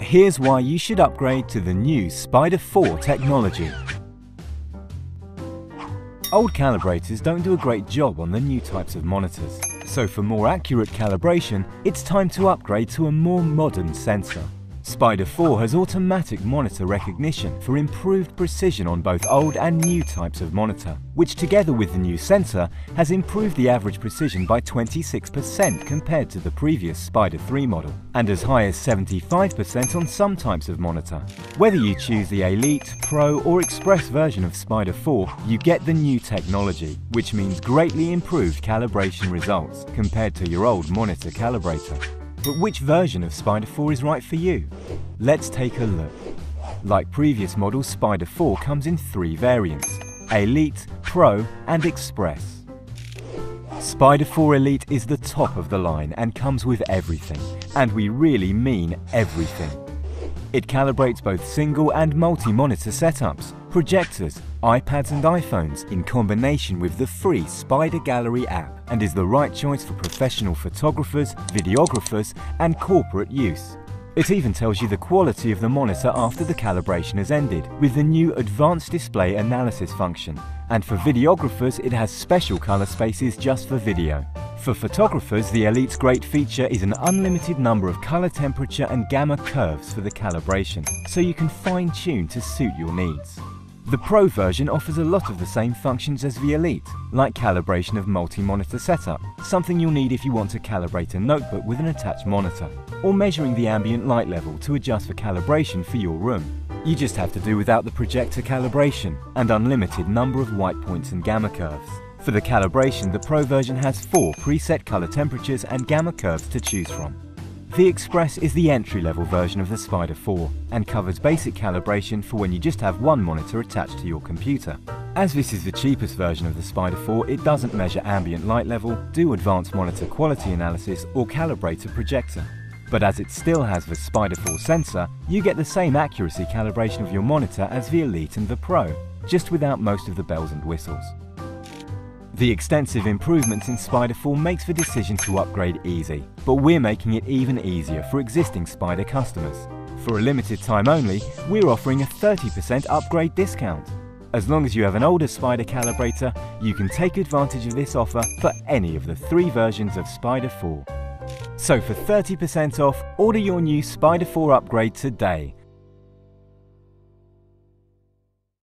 Here's why you should upgrade to the new Spyder 4 technology. Old calibrators don't do a great job on the new types of monitors, so for more accurate calibration, it's time to upgrade to a more modern sensor. Spyder 4 has automatic monitor recognition for improved precision on both old and new types of monitor, which together with the new sensor has improved the average precision by 26% compared to the previous Spyder 3 model, and as high as 75% on some types of monitor. Whether you choose the Elite, Pro or Express version of Spyder 4, you get the new technology, which means greatly improved calibration results compared to your old monitor calibrator. But which version of Spyder 4 is right for you? Let's take a look. Like previous models, Spyder 4 comes in three variants: Elite, Pro and Express. Spyder 4 Elite is the top of the line and comes with everything, and we really mean everything. It calibrates both single and multi-monitor setups, projectors, iPads and iPhones in combination with the free Spyder Gallery app, and is the right choice for professional photographers, videographers and corporate use. It even tells you the quality of the monitor after the calibration has ended with the new Advanced Display Analysis function, and for videographers it has special color spaces just for video. For photographers, the Elite's great feature is an unlimited number of color, temperature and gamma curves for the calibration, so you can fine-tune to suit your needs. The Pro version offers a lot of the same functions as the Elite, like calibration of multi-monitor setup, something you'll need if you want to calibrate a notebook with an attached monitor, or measuring the ambient light level to adjust for calibration for your room. You just have to do without the projector calibration and unlimited number of white points and gamma curves. For the calibration, the Pro version has four preset color temperatures and gamma curves to choose from. The Express is the entry-level version of the Spyder 4 and covers basic calibration for when you just have one monitor attached to your computer. As this is the cheapest version of the Spyder 4, it doesn't measure ambient light level, do advanced monitor quality analysis or calibrate a projector. But as it still has the Spyder 4 sensor, you get the same accuracy calibration of your monitor as the Elite and the Pro, just without most of the bells and whistles. The extensive improvements in Spyder 4 makes the decision to upgrade easy, but we're making it even easier for existing Spyder customers. For a limited time only, we're offering a 30% upgrade discount. As long as you have an older Spyder calibrator, you can take advantage of this offer for any of the three versions of Spyder 4. So for 30% off, order your new Spyder 4 upgrade today.